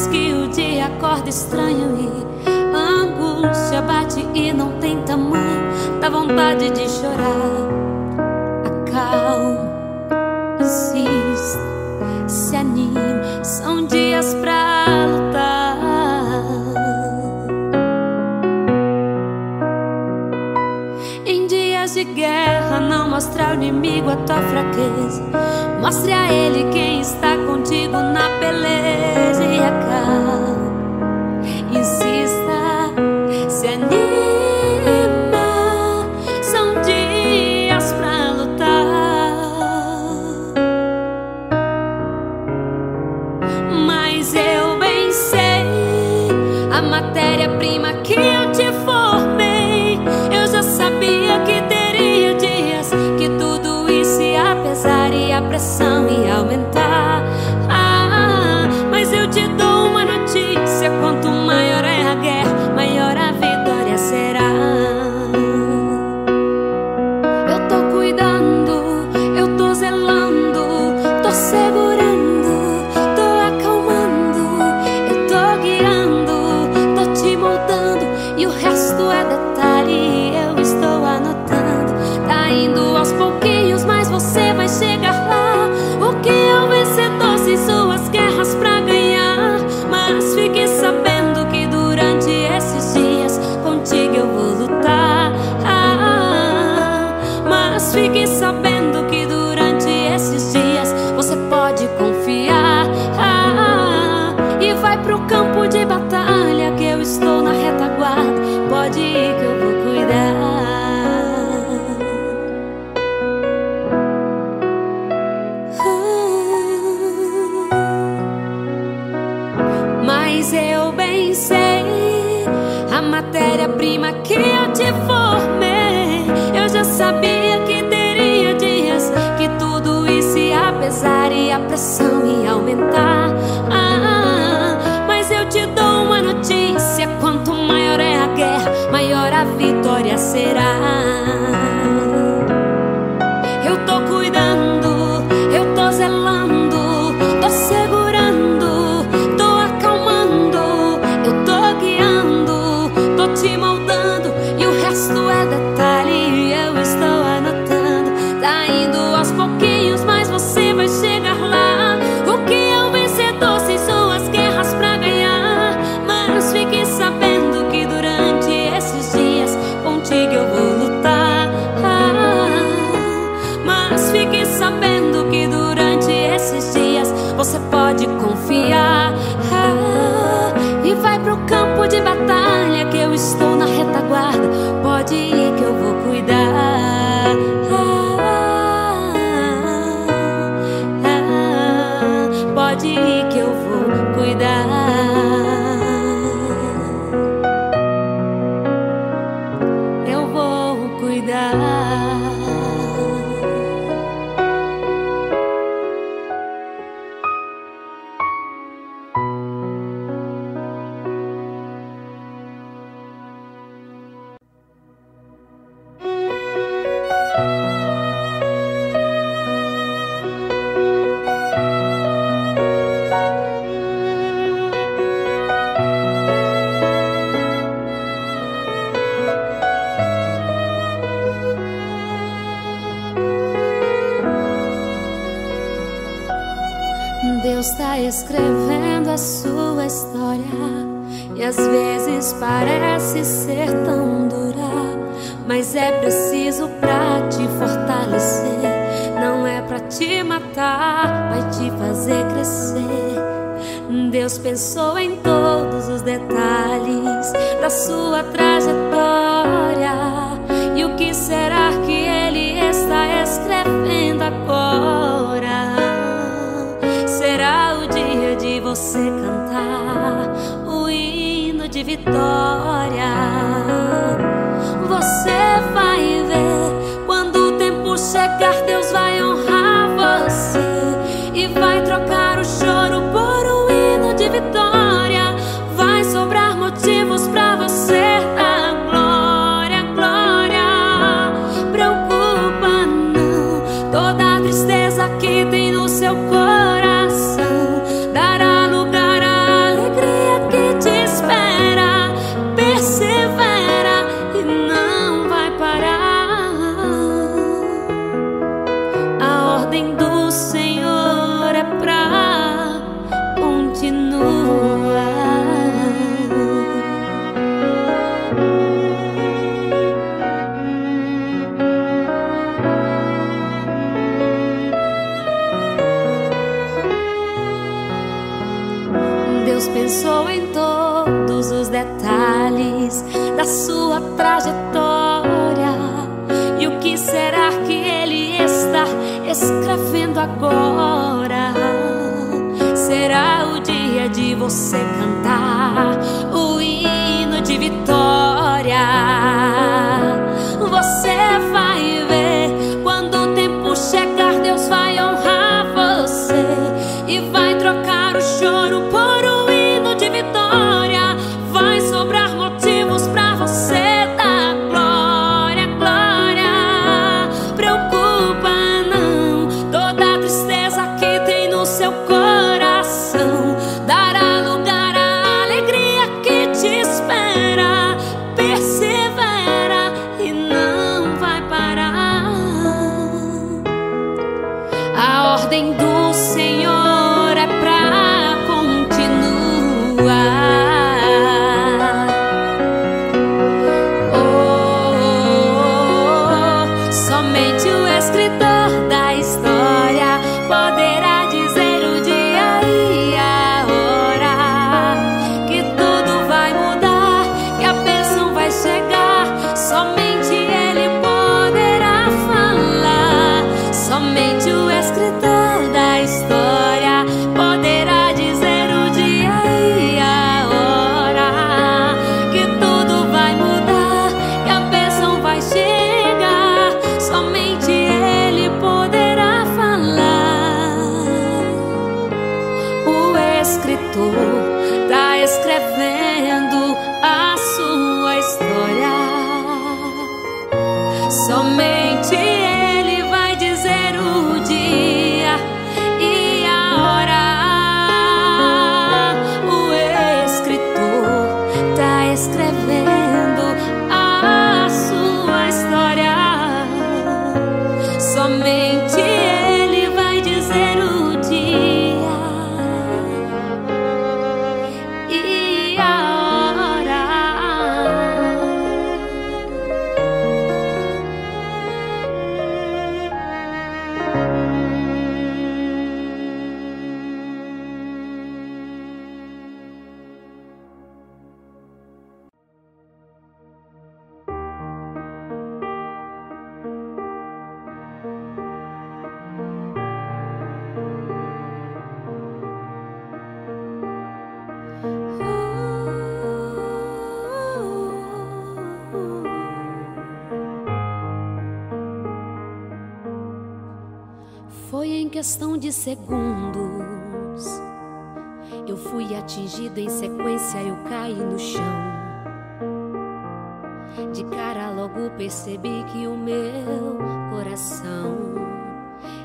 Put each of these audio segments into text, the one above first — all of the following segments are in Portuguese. vezes que o dia acorda estranho e a angústia bate e não tem tamanho. Dá vontade de chorar. Acalma, insista, se anima. São dias pra lutar. Em dias de guerra, não mostra ao inimigo a tua fraqueza. Mostre a ele quem está contigo na beleza. E acalma, insista, se anima. São dias pra lutar. Mas eu bem sei, a matéria-prima que eu te formei. Eu já sabia que teria dias que tudo isso se apesar e a pressão ia aumentar. Mas eu te dou uma notícia: quanto maior é a guerra, maior a vitória será. Eu tô cuidando, eu tô zelando, tô segurando, tô acalmando, eu tô guiando, tô te moldando, e o resto é detalhe. Eu estou anotando, tá indo aos pouquinhos, mas você vai chegar lá. O que é o vencedor sem suas guerras pra ganhar? Mas fique sabendo que durante esses dias contigo eu vou lutar. Mas fique sabendo que durante esses dias você pode confiar. E vai pro campo de batalha que eu estou na retaguarda. Pode ir que eu vou cuidar. Mas eu bem sei, a matéria-prima que eu te formei. Eu já sabia que teria dias que tudo isso ia pesar e a pressão ia aumentar. Mas eu te dou uma notícia: quanto maior é a guerra, maior a vitória será. Eu tô cuidando, eu tô zelando, tô segurando, te moldando, e o resto é detalhe. Eu estou anotando, tá indo aos pouquinhos, mas você vai chegar lá. O que é o vencedor sem suas guerras pra ganhar? Mas fique sabendo que durante esses dias contigo eu vou lutar. Mas fique sabendo que durante esses dias você pode confiar. E vai pro campo de batalha que eu estou na retaguarda. Pode ir que eu vou cuidar. Pode ir que eu vou cuidar. Eu vou cuidar. Deus tá escrevendo a sua história, e às vezes parece ser tão dura, mas é preciso pra te fortalecer. Não é pra te matar, vai te fazer crescer. Deus pensou em todos os detalhes da sua trajetória, e o que será que Ele está escrevendo agora? Será o dia de você cantar o hino de vitória. Você vai ver, quando o tempo chegar, Deus vai honrar você e vai trocar o choro por um hino de vitória. Vai sobrar motivos pra você dar glória, glória. Preocupa não, toda a tristeza que tem no seu coração dará lugar à alegria. pensou em todos os detalhes da sua trajetória e o que será que ele está escrevendo agora? Será o dia de você cantar o hino de vitória. Você vai ver, quando o tempo chegar, Deus vai honrar você e vai trocar o choro por um hino de vitória. Vai sobrar motivos pra você dar glória, glória. Preocupa não, toda a tristeza que tem no seu coração dará lugar à alegria que te espera. Persevera e não vai parar. A ordem do Senhor tá escrevendo a sua história. Somente ele vai dizer o dia e a hora. O escritor tá escrevendo a sua história. Somente ele vai dizer o dia. Foi em questão de segundos, eu fui atingido em sequência, eu caí no chão. De cara logo percebi que o meu coração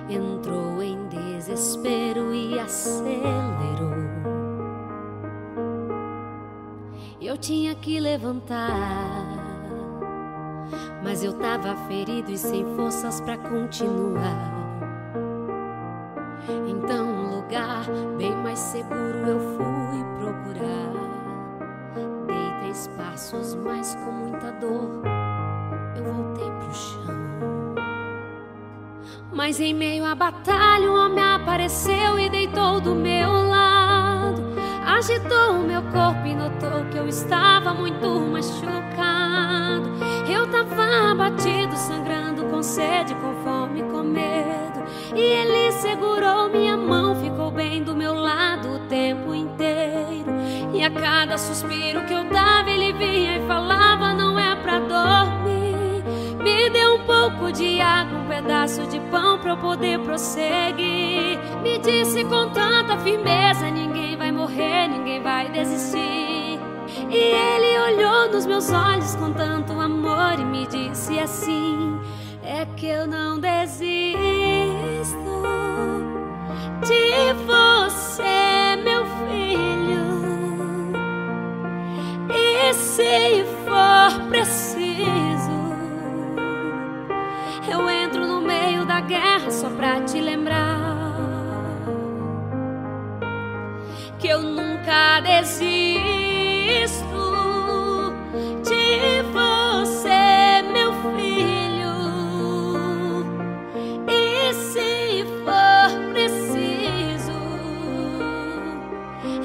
entrou em desespero e acelerou. Eu tinha que levantar, mas eu tava ferido e sem forças pra continuar. Então um lugar bem mais seguro eu fui procurar. Dei 3 passos, mas com muita dor eu voltei pro chão. Mas em meio à batalha um homem apareceu e deitou do meu lado. Agitou o meu corpo e notou que eu estava muito machucado. Eu tava abatido, sangrando, com sede, com fome, com medo. E ele segurou minha mão, ficou bem do meu lado o tempo inteiro. E a cada suspiro que eu dava, ele vinha e falava: não é pra dormir. Me deu um pouco de água, um pedaço de pão pra eu poder prosseguir. Me disse com tanta firmeza: ninguém vai morrer, ninguém vai desistir. E ele olhou nos meus olhos com tanto amor e me disse assim: é que eu não desisto de você, meu filho. E se for preciso, eu entro no meio da guerra só pra te lembrar que eu nunca desisto de você, meu filho.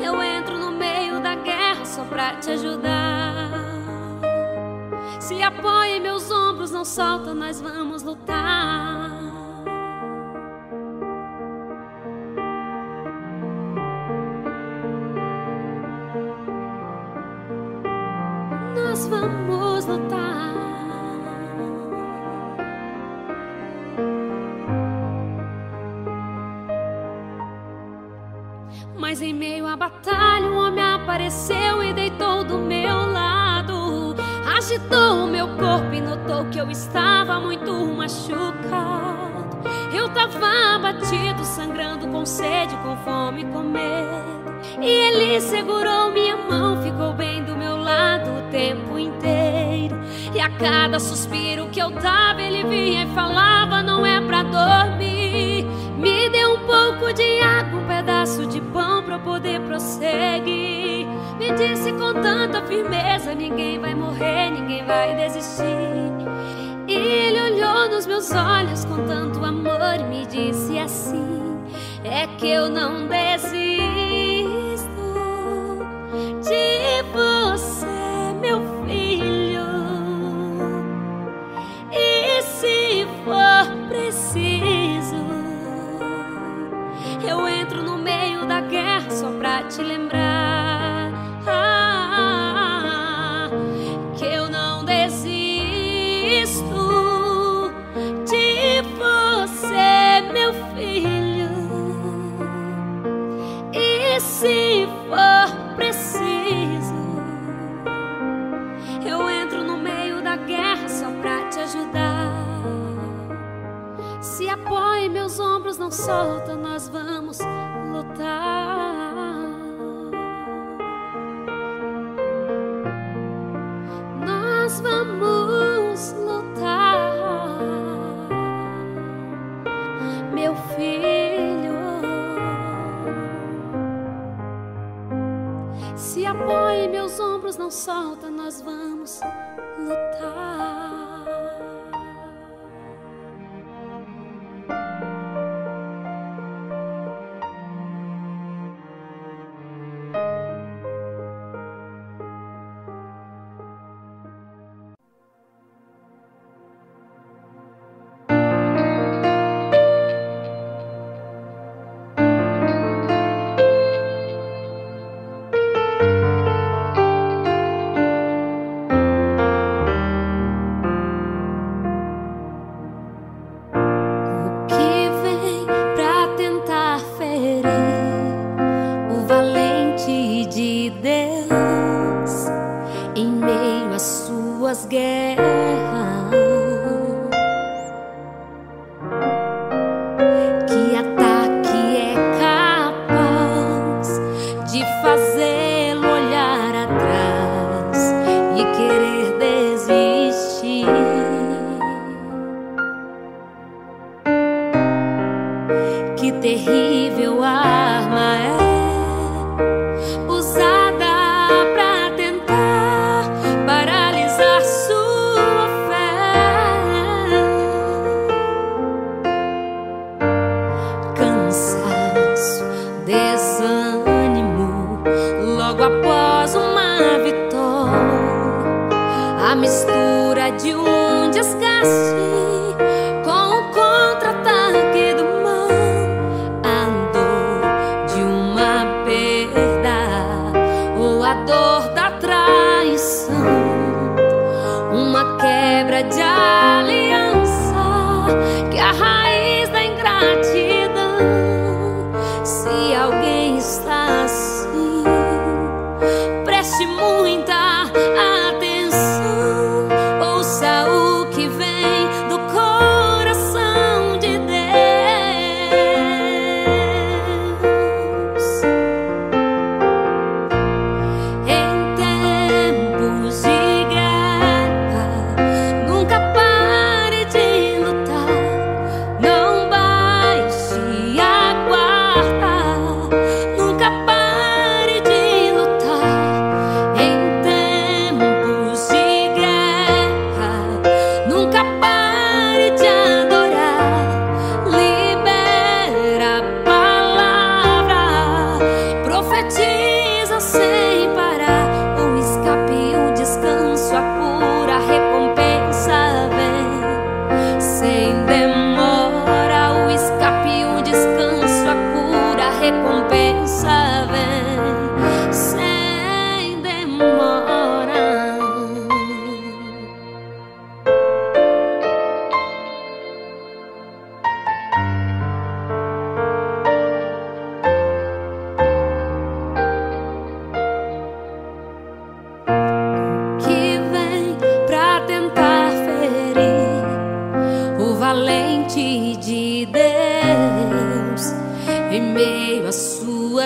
Eu entro no meio só pra te ajudar. Se apoia em meus ombros, não solta, nós vamos lutar. Nós vamos lutar. Mas em meio à batalha, um homem apareceu e deitou do meu lado. Agitou o meu corpo e notou que eu estava muito machucado. Eu tava abatido, sangrando, com sede, com fome, com medo. E ele segurou minha mão, ficou bem do meu lado o tempo inteiro. E a cada suspiro que eu dava, ele vinha e falava: não é pra dormir. Me deu um pouco de água, um pedaço de pão pra eu poder prosseguir. Me disse com tanta firmeza: ninguém vai morrer, ninguém vai desistir. E ele olhou nos meus olhos com tanto amor e me disse assim: é que eu não desisto de você, meu filho. E se for preciso, eu entro no meio da guerra só pra te lembrar que eu não desisto de você, meu filho. E se for preciso, eu entro no meio da guerra só pra te ajudar. Se apoia em meus ombros, não solta, nós vamos lutar. Nós vamos lutar, meu filho. Se apoia em meus ombros, não solta, nós vamos lutar. Usada pra tentar paralisar sua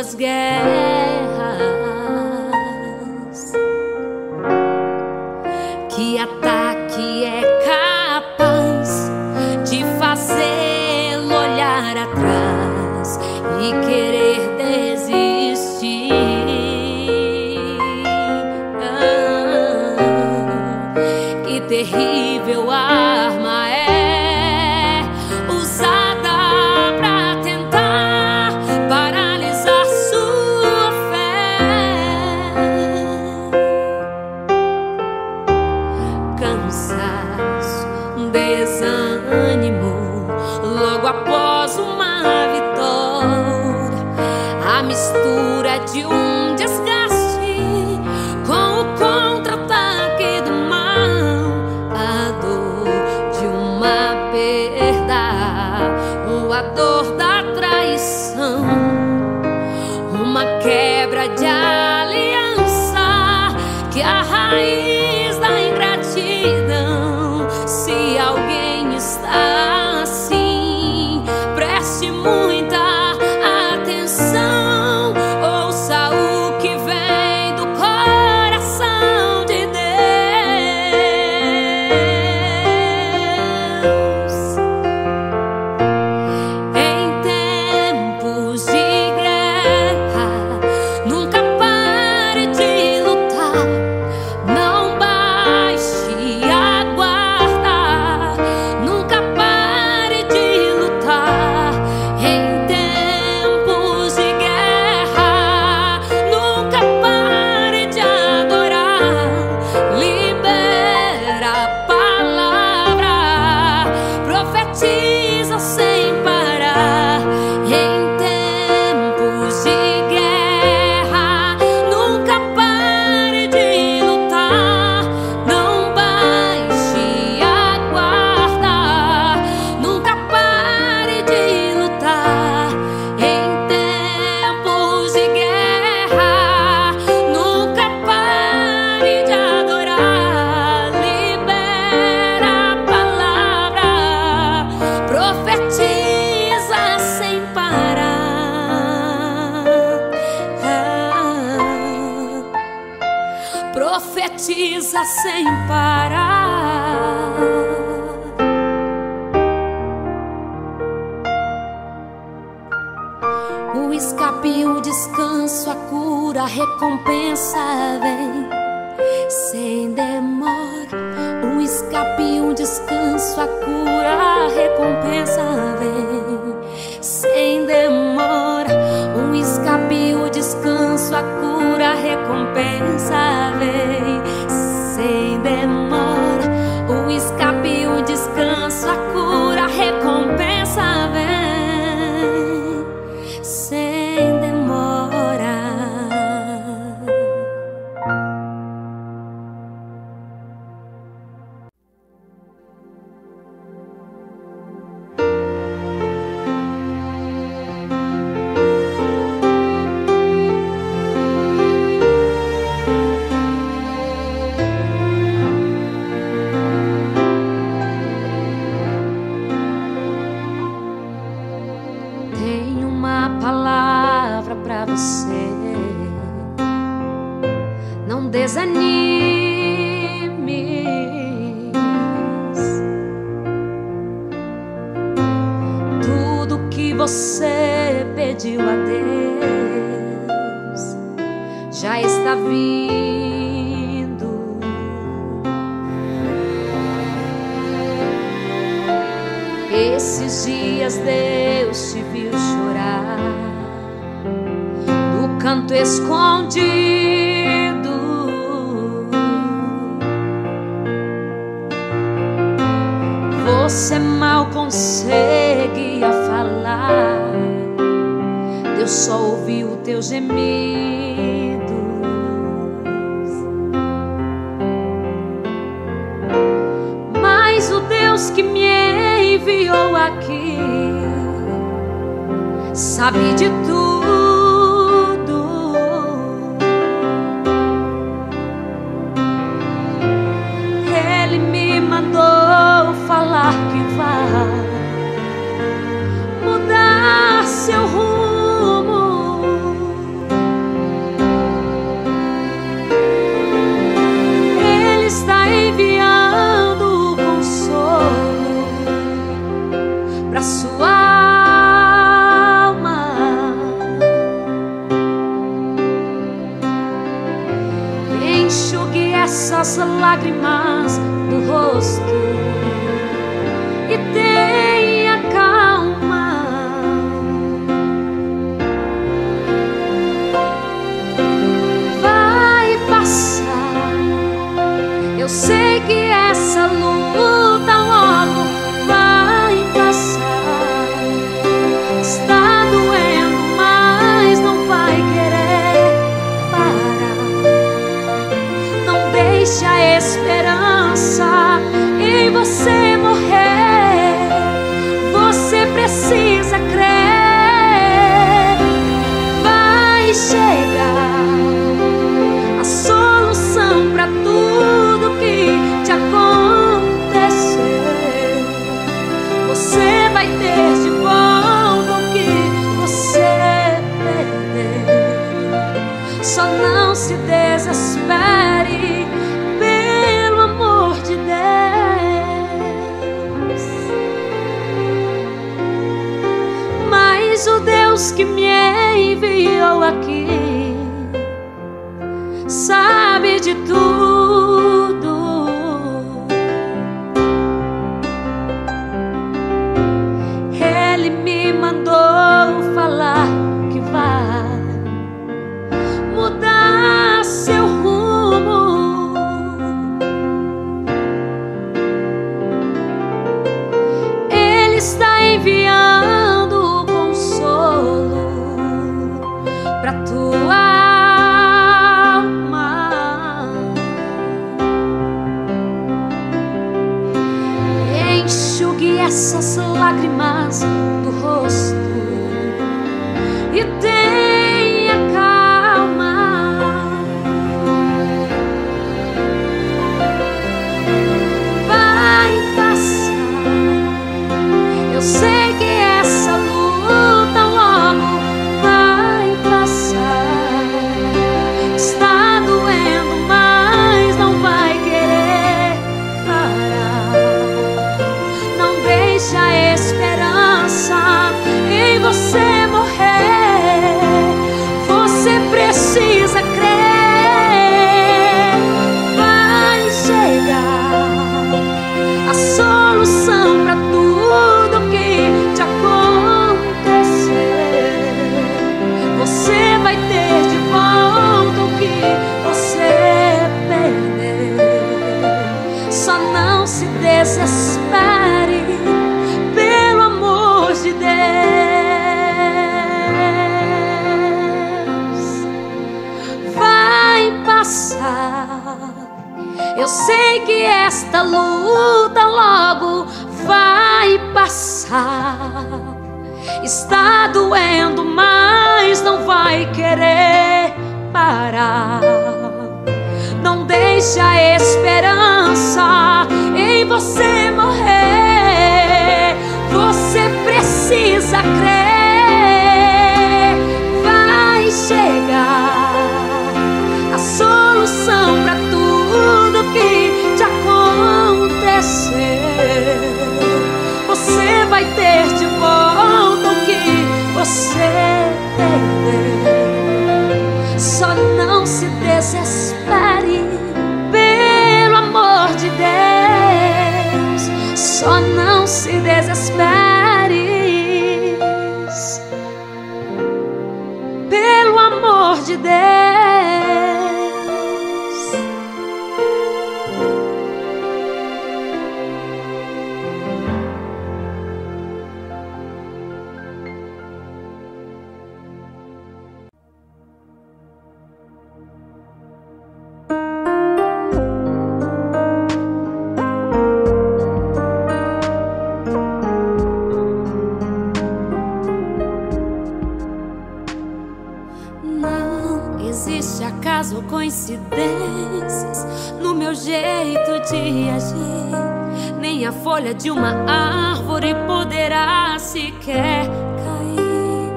das guerras. Que ataque é capaz de fazê-lo olhar atrás e querer desistir? Ah, que terrível arma é logo após uma vitória, a mistura de um desgaste com o contra-ataque do mal, a dor de uma perda ou a dor da traição, uma quebra de aliança que a raiz da ingratidão. Se alguém está muita atenção, ouça o que vem do coração de Deus. Em tempos de guerra, nunca pare de lutar, não baixe a guarda, nunca pare de lutar. Profetiza sem parar. Em tempos de guerra, nunca pare de lutar, não baixe a guarda, nunca pare de lutar. Em tempos de guerra, nunca pare de adorar. Libera a palavra, profetiza sem parar. Ah, profetiza sem parar. O escape, o descanso, a cura, a recompensa vem sem demora. O escape, o descanso, a cura, a recompensa vem sem demora. O escape, o descanso, a cura, a recompensa vem sem demora. O escape, o descanso, a cura, a recompensa vem sem demora. Tem uma palavra pra você. Não desanimes. Tudo que você pediu a Deus já está vindo. Esses dias Deus te viu chorar no canto escondido. Você mal conseguia falar, Deus só ouviu teus gemidos. Mas o Deus que me enviou aqui sabe de tudo. Ele me mandou falar que vai mudar seu rumo. essas lágrimas do rosto e tenha calma. Vai passar. Eu sei que essa luta logo vai passar. Está doendo, mas não vai querer parar. Não deixe a esperança em você morrer. Você precisa crer. Vai chegar a solução para tudo que te aconteceu. Você vai ter de volta o que você perdeu. Só não se desespere, pelo amor de Deus. Mas o Deus que me enviou aqui sabe de tudo. Ele me mandou falar que vai mudar seu rumo. Ele está enviando o consolo para tua alma. Enxugue essas lágrimas do rosto e tenha calma. Vai passar. Eu sei que essa luta logo vai passar. Está doendo, mas não vai querer parar. Deixa a esperança em você morrer. Você precisa crer. Vai chegar a solução para tudo que te aconteceu. Você vai ter de volta o que você perdeu. Só não se desespere, de Deus. Vai passar. Eu sei que esta luta logo vai passar. Está doendo, mas não vai querer parar. Não deixe a esperança em você morrer. Você precisa crer. Vai chegar a solução para tudo que te aconteceu. Você vai ter de volta o que você perdeu. Só não se desespere, pelo amor de Deus. Só não se desespere, pelo amor de Deus. Ou coincidências no meu jeito de agir, nem a folha de uma árvore poderá sequer cair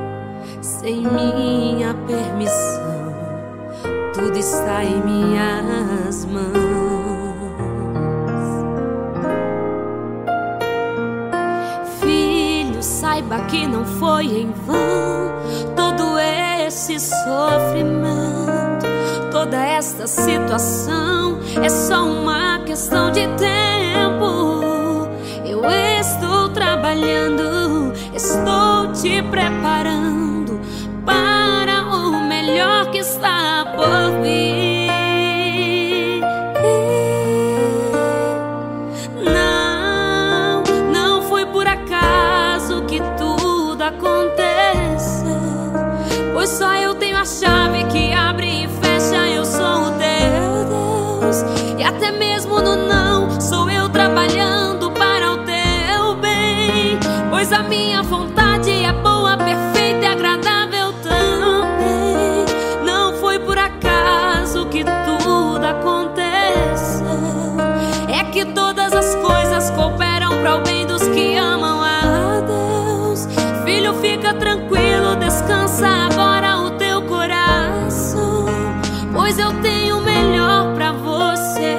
sem minha permissão. Tudo está em minhas mãos. Filho, saiba que não foi em vão todo esse sofrimento, toda esta situação. É só uma questão de tempo. Eu estou trabalhando, estou te preparando para o melhor que está por vir. Não, não foi por acaso que tudo aconteceu, pois só eu tenho a chave que abre e fecha. Eu sou o teu Deus, e até mesmo no não sou eu trabalhando para o teu bem, pois a minha vontade é boa, perfeita e agradável também. Não foi por acaso que tudo aconteceu, é que todas as coisas cooperam para o bem dos que amam a Deus. Filho, fica tranquilo, descansa agora o teu coração, pois eu tenho o melhor pra você.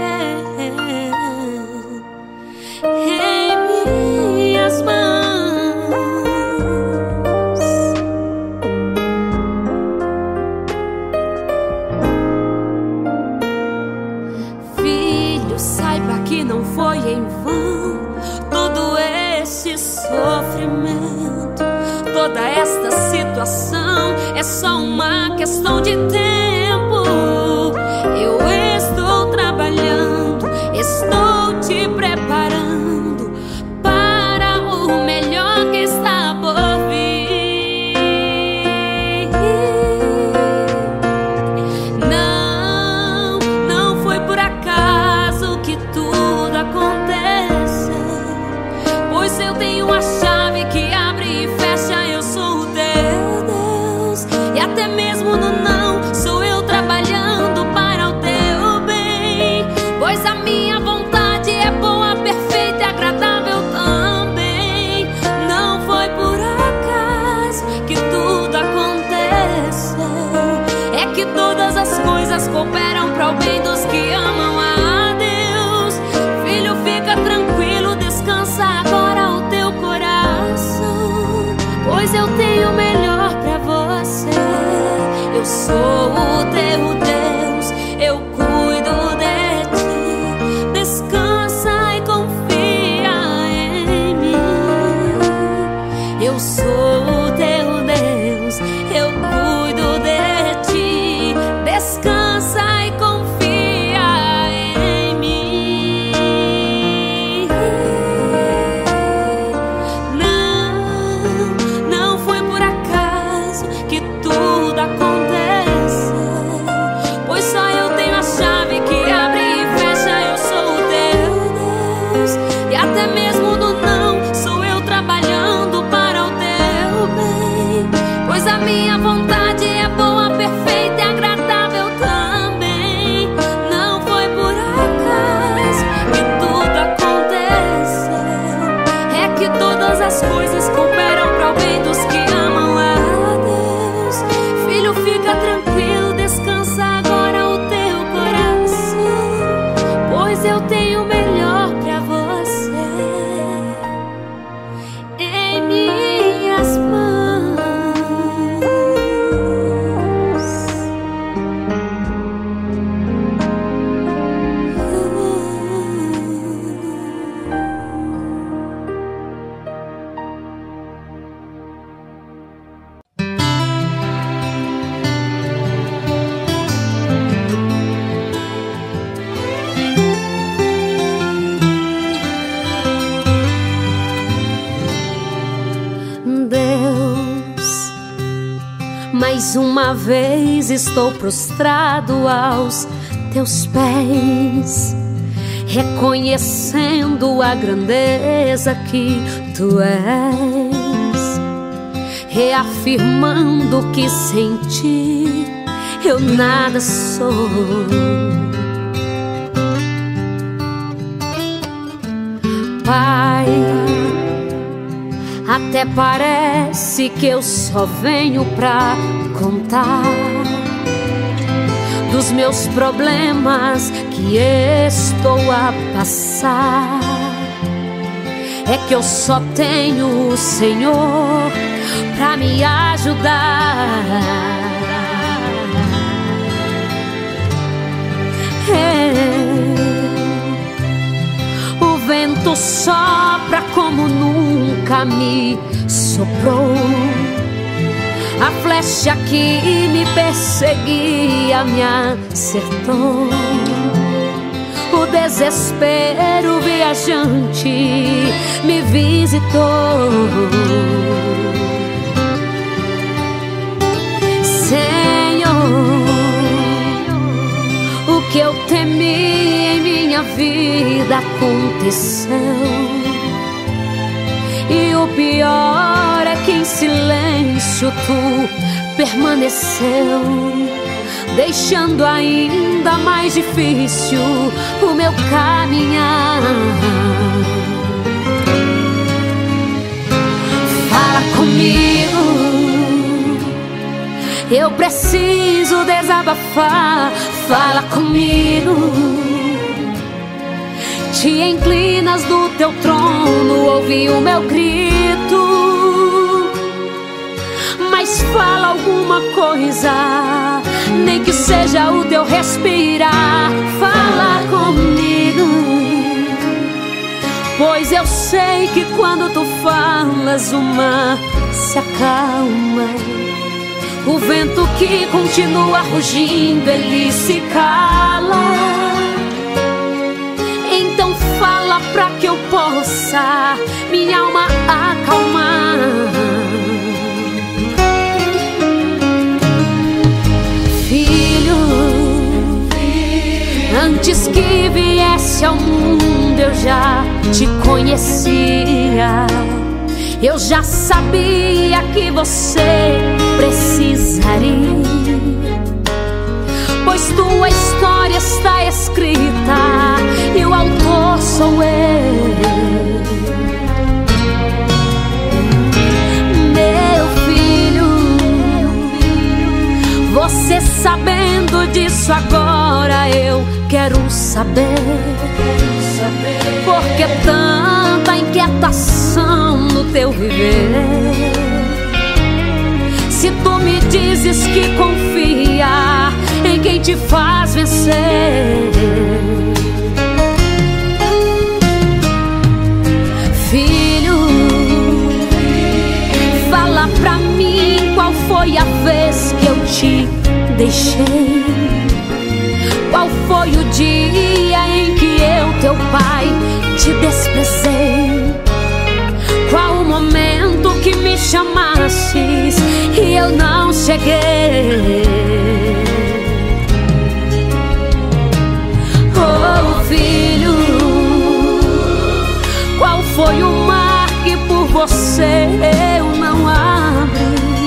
Em minhas mãos. Filho, saiba que não foi em vão todo esse sofrimento. Toda esta situação é só uma questão de tempo. Eu estou trabalhando, estou te preparando para o melhor que está por vir. Não, não foi por acaso que tudo aconteceu, pois eu tenho a chave que abre e fecha. Eu sou o teu Deus, e até mesmo no não sou eu trabalhando para o teu bem, pois a minha vontade é boa, perfeita e agradável também. Não foi por acaso que tudo aconteceu, é que todas as coisas cooperam para o bem dos que amam a Deus. Filho, fica tranquilo, descansa agora o teu coração, pois eu tenho o melhor pra você. Eu sou o teu Deus, eu cuido de ti. Descansa e confia em mim. Eu sou o teu Deus, eu cuido de ti. Descansa e confia em mim. Não, não foi por acaso que tudo aconteceu, pois só eu tenho a chave que abre e fecha. Eu sou o teu Deus, e até mesmo no não sou eu trabalhando para o teu bem, pois a minha vontade é boa, perfeita e agradável também. Não foi por acaso que tudo aconteceu, é que todas as coisas cooperam para o bem dos que amam a Deus. Filho, fica tranquilo, descansa agora o teu coração, pois eu tenho o melhor pra você. Em minhas mãos. Deus, mais uma vez estou prostrado aos teus pés, reconhecendo a grandeza que tu és, reafirmando que sem ti eu nada sou. Pai, até parece que eu só venho pra contar dos meus problemas que estou a passar. É que eu só tenho o Senhor pra me ajudar. sopra como nunca me soprou. A flecha que me perseguia me acertou. O desespero viajante me visitou. Senhor, o que eu temi em minha vida aconteceu. E o pior é que em silêncio tu permaneceu, deixando ainda mais difícil o meu caminhar. Fala comigo, eu preciso desabafar. Fala comigo. Te inclinas do teu trono, ouvi o meu grito, mas fala alguma coisa, nem que seja o teu respirar. Fala comigo, pois eu sei que quando tu falas o mar se acalma. O vento que continua rugindo, ele se cala. Então fala pra que eu possa minha alma acalmar. Filho, antes que viesse ao mundo eu já te conhecia. Eu já sabia que você precisaria, pois tua história está escrita e o autor sou eu. Meu filho, você sabendo disso agora eu quero saber, porque tanta inquietação no teu viver. Se tu me dizes que confia em quem te faz vencer, filho, fala pra mim qual foi a vez que eu te deixei. Qual foi o dia em que eu, teu pai, te desprezei. Qual o momento que me chamastes e eu não cheguei. Filho, qual foi o mar que por você eu não abri?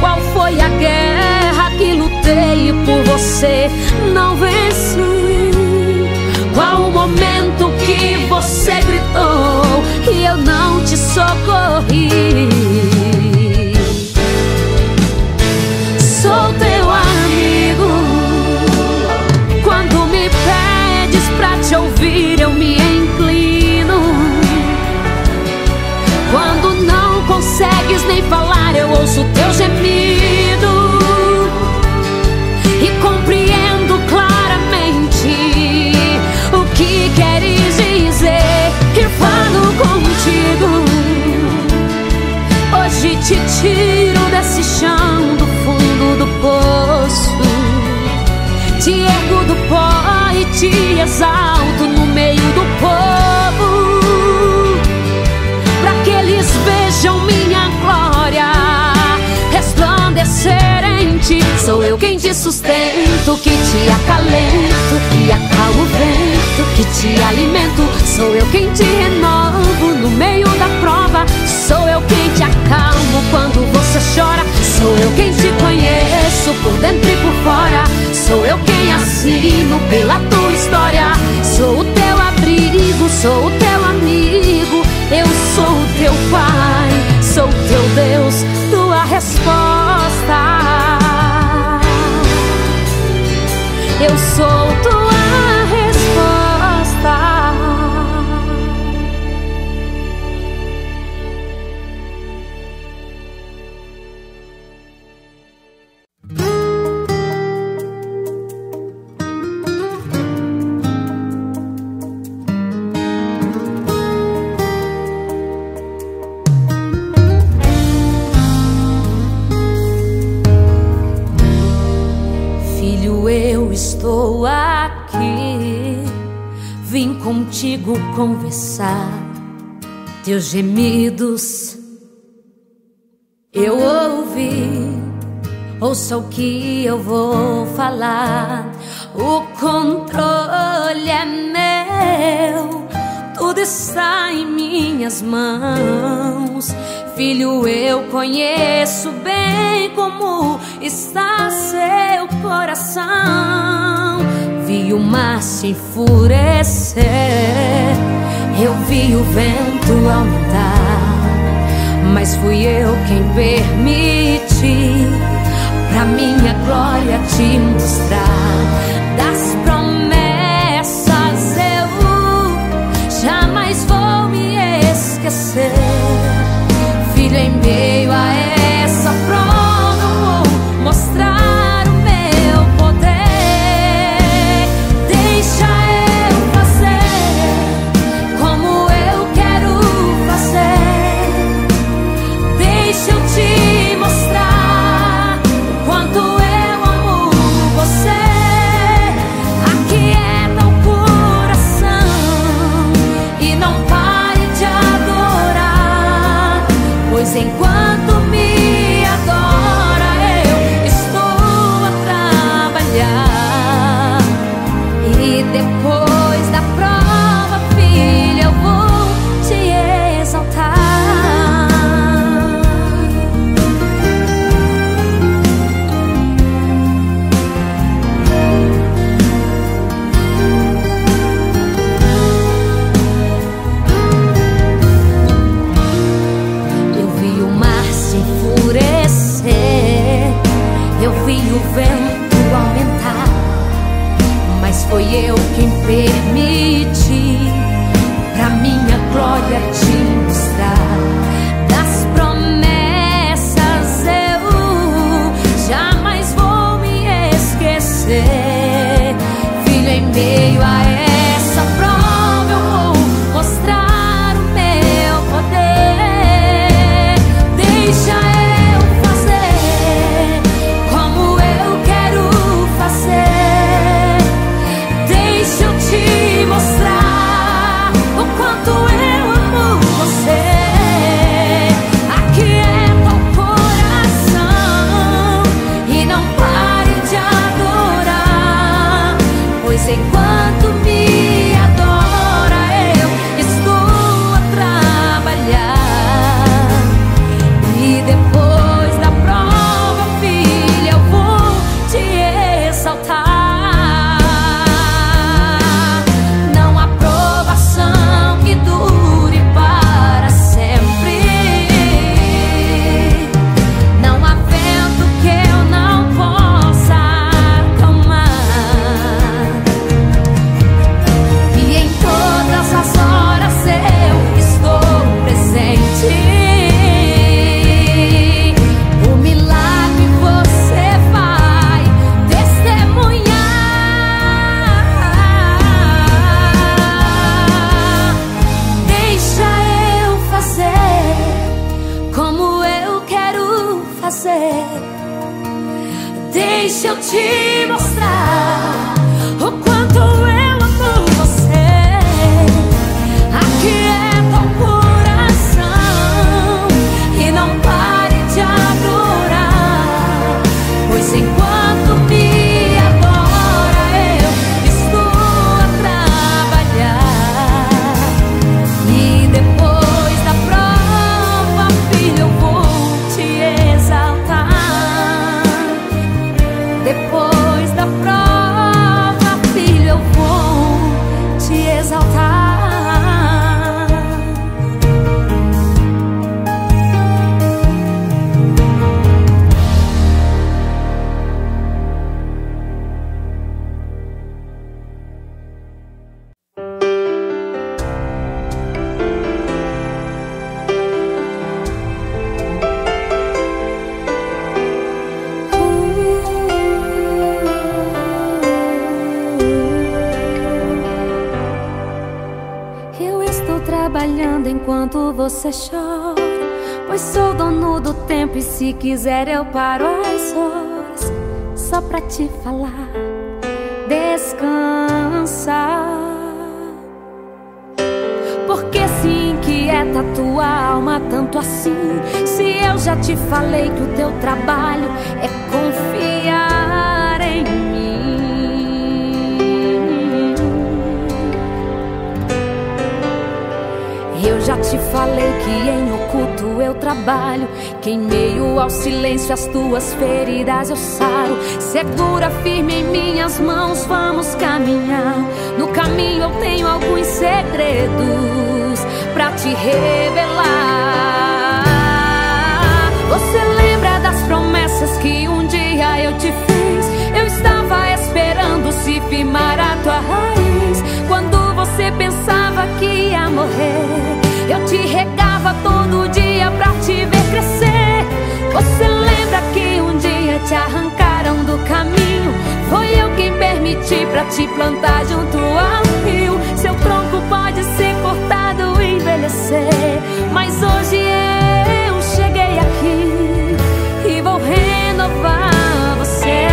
Qual foi a guerra que lutei e por você não venci? Qual o momento que você gritou e eu não te socorri? Sou teu amigo. Pra te ouvir eu me inclino. Quando não consegues nem falar eu ouço teu gemido e compreendo claramente o que queres dizer. E falo contigo, hoje te tiro desse chão do fundo do poço, te ergo do pó, te exalto no meio do povo, pra que eles vejam minha glória resplandecer em ti. Sou eu quem te sustento, que te acalento e acalmo o vento, que te alimento. Sou eu quem te renovo no meio da prova. Sou eu quem te acalmo quando você chora. Sou eu quem te conheço por dentro e por fora. Sou eu quem assino pela tua história. Sou o teu abrigo, sou o teu amigo. Eu sou o teu pai, sou o teu Deus, tua resposta. Eu sou tua resposta. filho, eu estou aqui. Vim contigo conversar. Teus gemidos eu ouvi. Ouça o que eu vou falar. O controle é meu. Tudo está em minhas mãos. Filho, eu conheço bem como está seu coração. Vi o mar se enfurecer, eu vi o vento aumentar, mas fui eu quem permiti pra minha glória te mostrar. Das promessas eu jamais vou me esquecer. Filho, em meio a essa prova vou mostrar o meu poder. Deixa eu fazer como eu quero fazer. Deixa eu te mostrar o quanto eu amo você. Aquieta o coração e não pare de adorar, pois enquanto me adora, eu estou a trabalhar. E depois da prova, filha, eu vou te exaltar. Eu vi o mar se enfurecer, eu vi o vento aumentar, mas foi eu quem permiti pra minha glória te mostrar. Das promessas eu jamais vou me esquecer. Filho, em meio a essa prova eu vou mostrar o meu poder. Deixa eu fazer como eu quero fazer. Deixa eu te mostrar o quanto eu amo você. Aquieta o coração e não pare de adorar, pois enquanto me adora, eu estou a trabalhar. E depois da prova, filha, eu vou te exaltar. Não há provação que dure para sempre. Não há vento que eu não possa acalmar. E em todas as horas eu estou presente. O milagre você vai testemunhar. Deixa eu fazer como eu quero fazer. Deixa eu te mostrar o quanto eu amo você. Aquieta o coração e não pare de adorar, pois enquanto me adora, eu estou a trabalhar. E depois da prova, filho, eu vou te exaltar. Depois da prova, filho, eu vou te exaltar. Eu estou trabalhando enquanto você chora, pois sou dono do tempo e se quiser eu paro as horas. só pra te falar, descansa, porque se inquieta tua alma tanto assim, se eu já te falei que o teu trabalho é confiar em mim, eu já te falei que em oculto eu trabalho, que em meio ao silêncio as tuas feridas eu saro. Segura firme em minhas mãos, vamos caminhar. No caminho eu tenho alguns segredos pra te revelar. Você lembra das promessas que um dia eu te fiz? Eu estava esperando se firmar a tua raiz. Quando você pensava que ia morrer, eu te regava todo dia pra te ver crescer. Você lembra que um dia te arrancaram do caminho? Foi eu quem permiti pra te plantar junto ao rio. Seu tronco pode ser cortado e envelhecer, mas hoje eu cheguei aqui e vou renovar você.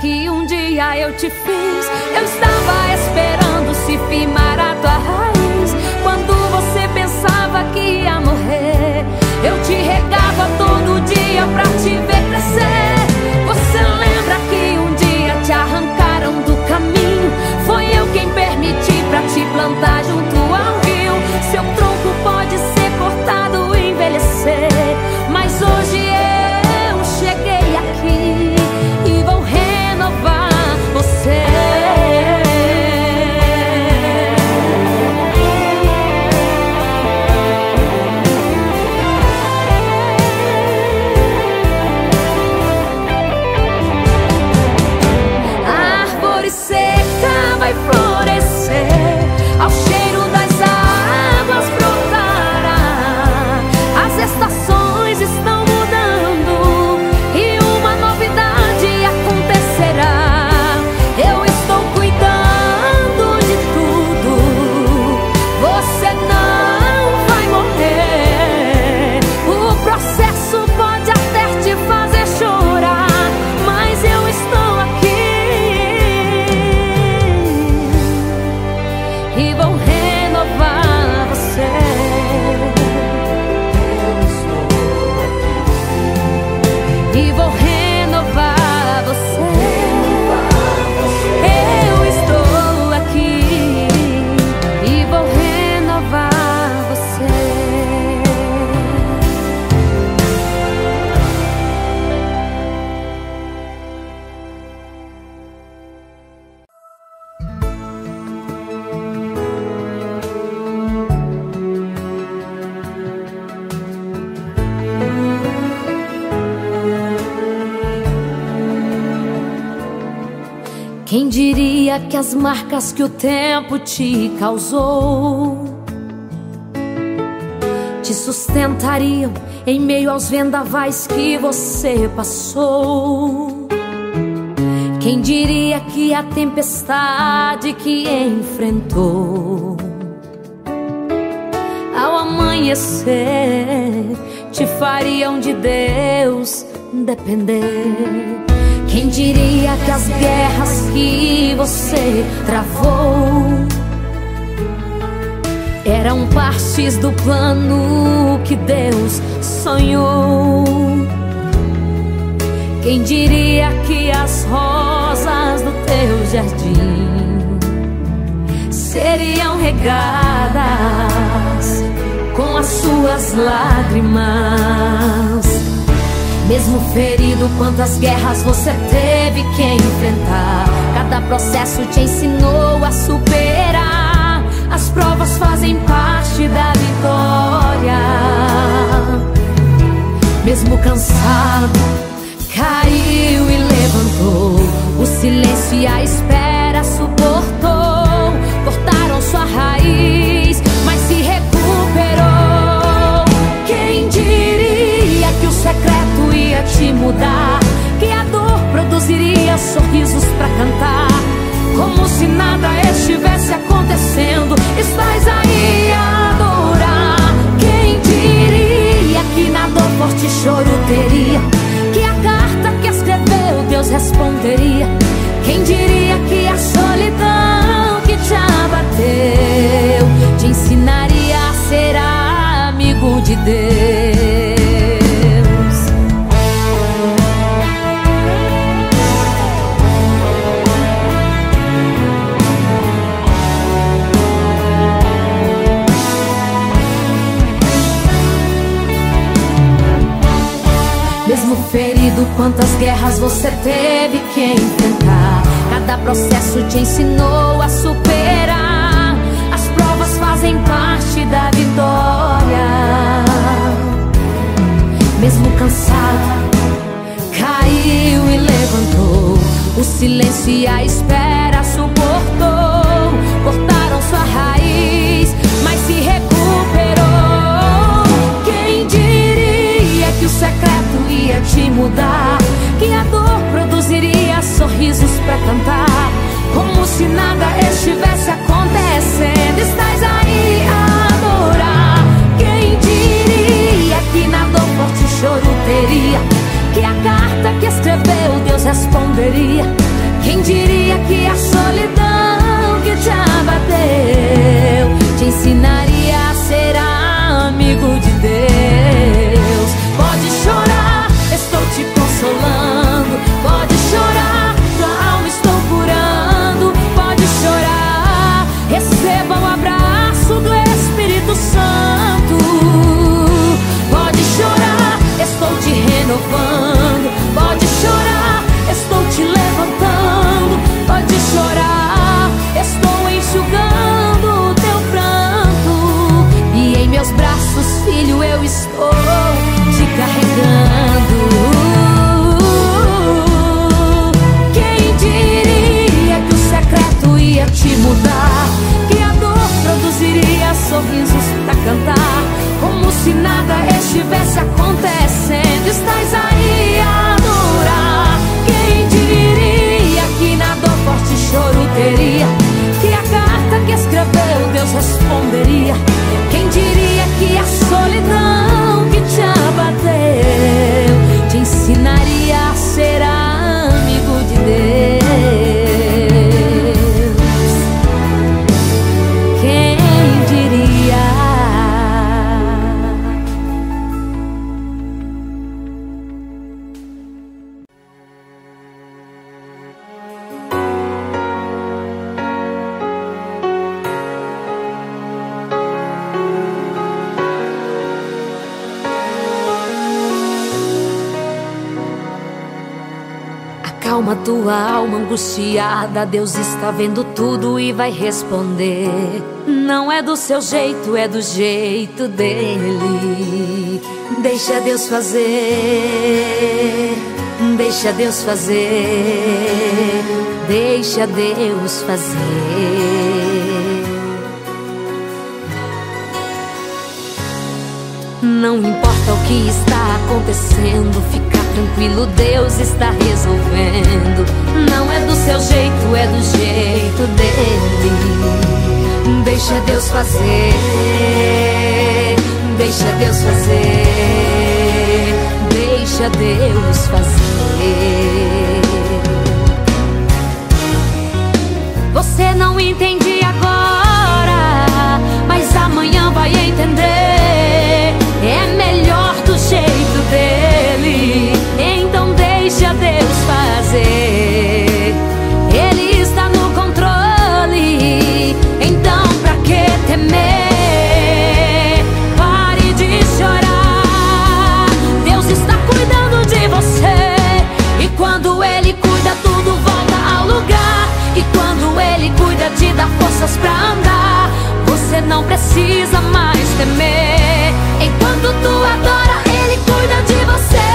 Que um dia eu te fiz, eu estava esperando se firmar a tua raiz. Quando você pensava que ia morrer, eu te regava todo dia pra te ver crescer. Você lembra que um dia te arrancaram do caminho? Foi eu quem permiti pra te plantar junto ao rio. Seu tronco pode ser cortado e envelhecer, mas hoje eu cheguei aqui e vou renovar você. A árvore seca vai florescer, ao cheiro das águas brotará. As estações estão que as marcas que o tempo te causou te sustentariam em meio aos vendavais que você passou. Quem diria que a tempestade que enfrentou ao amanhecer te fariam de Deus depender? Quem diria que as guerras que você travou eram partes do plano que Deus sonhou? Quem diria que as rosas do teu jardim seriam regadas com as suas lágrimas? Mesmo ferido, quantas guerras você teve que enfrentar? Cada processo te ensinou a superar. As provas fazem parte da vitória. Mesmo cansado, caiu e levantou. O silêncio e a espera suportou. Cortaram sua raiz, mas se recuperou. Quem diria que o secreto ia te mudar, que a produziria sorrisos pra cantar, como se nada estivesse acontecendo. Estás aí a adorar. Quem diria que na dor forte choro teria, que a carta que escreveu Deus responderia? Quem diria que a solidão que te abateu te ensinaria a ser amigo de Deus? Ferido, quantas guerras você teve que enfrentar? Cada processo te ensinou a superar. As provas fazem parte da vitória. Mesmo cansado, caiu e levantou. O silêncio e a espera suportou. Cortaram sua raiz, mas se recuperou. Quem diria que o secreto ia te mudar, que a dor produziria sorrisos pra cantar, como se nada estivesse acontecendo. Estás aí a adorar. Quem diria que na dor forte choro teria, que a carta que escreveu Deus responderia? Quem diria que a solidão que te abateu te ensinaria a ser amigo de Deus? Pode chorar, estou te consolando. Pode chorar, tua alma estou curando. Pode chorar, receba o abraço do Espírito Santo. Pode chorar, estou te renovando. Pode chorar, estou te levantando. Pode chorar, estou enxugando o teu pranto. E em meus braços, filho, eu estou te carregando. Te mudar, que a dor produziria sorrisos pra cantar, como se nada estivesse acontecendo. Estás aí a adorar. Quem diria que na dor forte choro teria, que a carta que escreveu Deus responderia? Quem diria que a solidão que te abateu te ensinaria a ser amigo de Deus? Calma tua alma angustiada, Deus está vendo tudo e vai responder. Não é do seu jeito, é do jeito dele. Deixa Deus fazer, deixa Deus fazer, deixa Deus fazer. Não importa o que está acontecendo, fica tranquilo, Deus está resolvendo. Não é do seu jeito, é do jeito dele. Deixa Deus fazer, deixa Deus fazer, deixa Deus fazer. Você não entende agora, mas amanhã vai entender. É melhor do jeito dele. Então deixa Deus fazer. Ele está no controle, então pra que temer? Pare de chorar. Deus está cuidando de você. E quando Ele cuida, tudo volta ao lugar. E quando Ele cuida, te dá forças pra andar. Você não precisa mais temer. Enquanto tu adora, Ele cuida de você.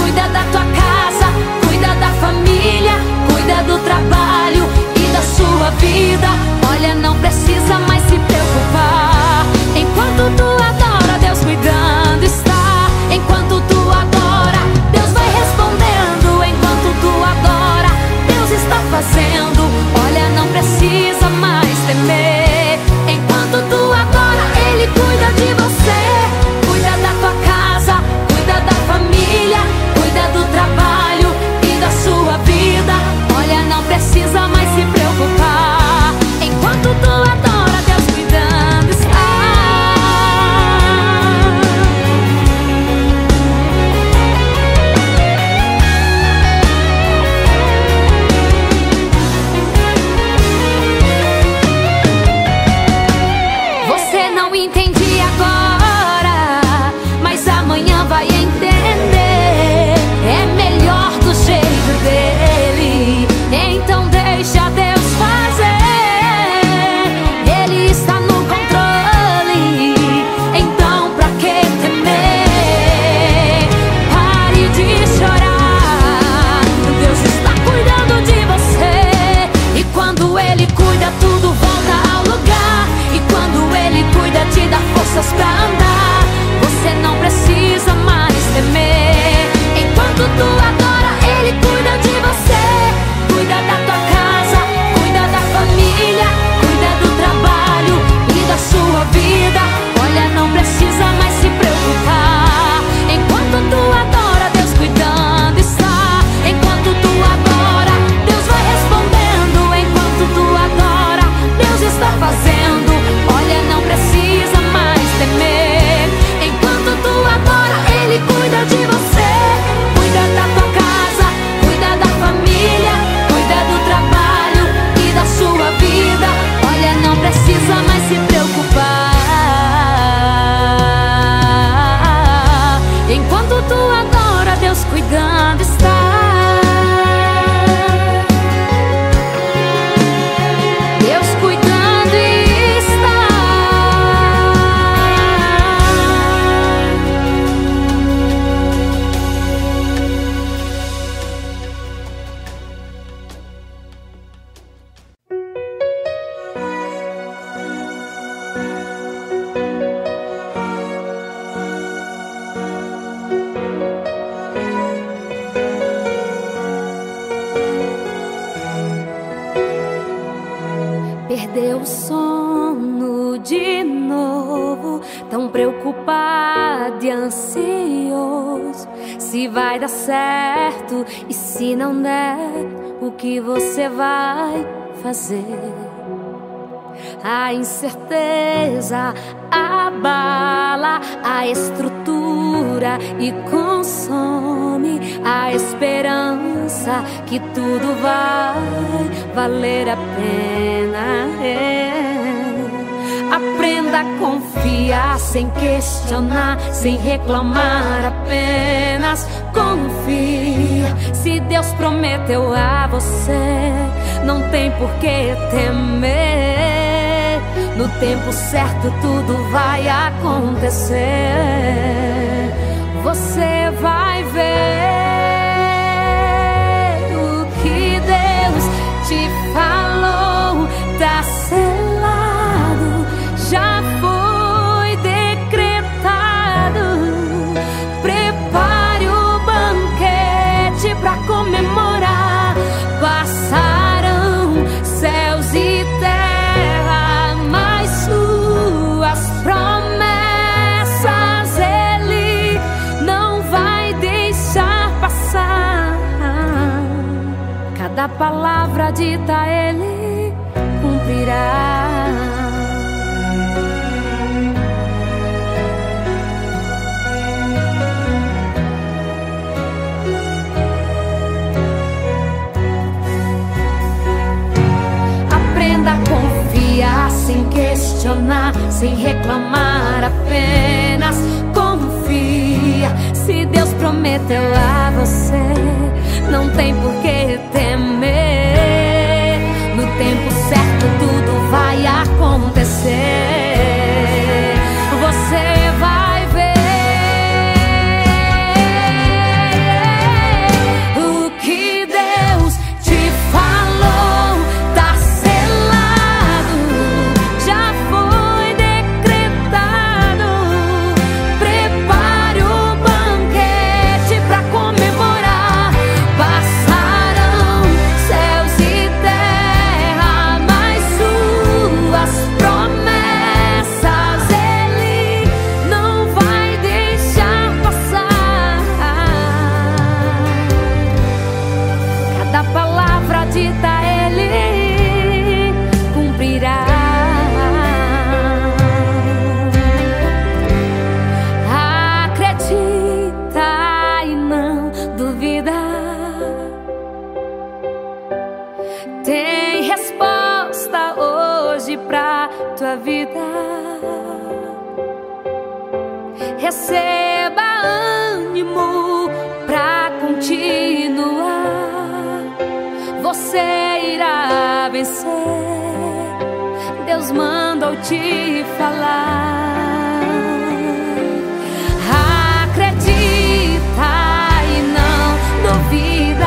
Cuida da tua casa, cuida da família, cuida do trabalho e da sua vida. Olha, não precisa mais se preocupar. Enquanto tu adora, Deus cuidando está. Enquanto tu adora, Deus vai respondendo. Enquanto tu adora, deu sono de novo, tão preocupado e ansioso. Se vai dar certo e se não der, o que você vai fazer? A incerteza abala a estrutura e consome a esperança que tudo vai valer a pena. Aprenda a confiar sem questionar, sem reclamar, apenas confia. Se Deus prometeu a você, não tem por que temer. No tempo certo tudo vai acontecer. Você vai ver o que Deus te falou, tá selado, já foi decretado. Prepare o banquete pra comemorar. Passarão céus e terra, promessas Ele não vai deixar passar. Cada palavra dita Ele cumprirá. Aprenda a confiar sem questionar, sem reclamar, apenas confia. Se Deus prometeu a você, não tem por que temer. No tempo certo tudo vai acontecer. Você vai ver o que Deus te falou. Receba ânimo pra continuar. Você irá vencer. Deus mandou te falar. Acredita e não duvida.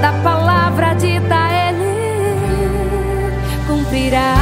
Cada palavra dita Ele cumprirá.